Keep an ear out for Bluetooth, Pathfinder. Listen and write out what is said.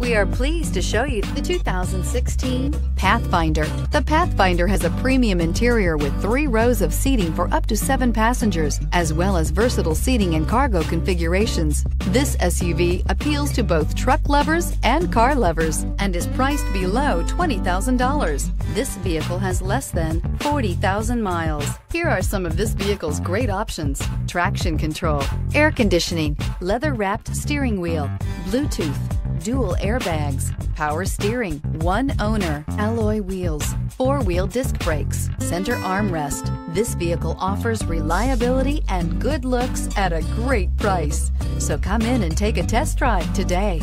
We are pleased to show you the 2016 Pathfinder. The Pathfinder has a premium interior with 3 rows of seating for up to 7 passengers, as well as versatile seating and cargo configurations. This SUV appeals to both truck lovers and car lovers and is priced below $20,000. This vehicle has less than 40,000 miles. Here are some of this vehicle's great options: traction control, air conditioning, leather-wrapped steering wheel, Bluetooth, dual airbags, power steering, 1 owner, alloy wheels, 4-wheel disc brakes, center armrest. This vehicle offers reliability and good looks at a great price. So come in and take a test drive today.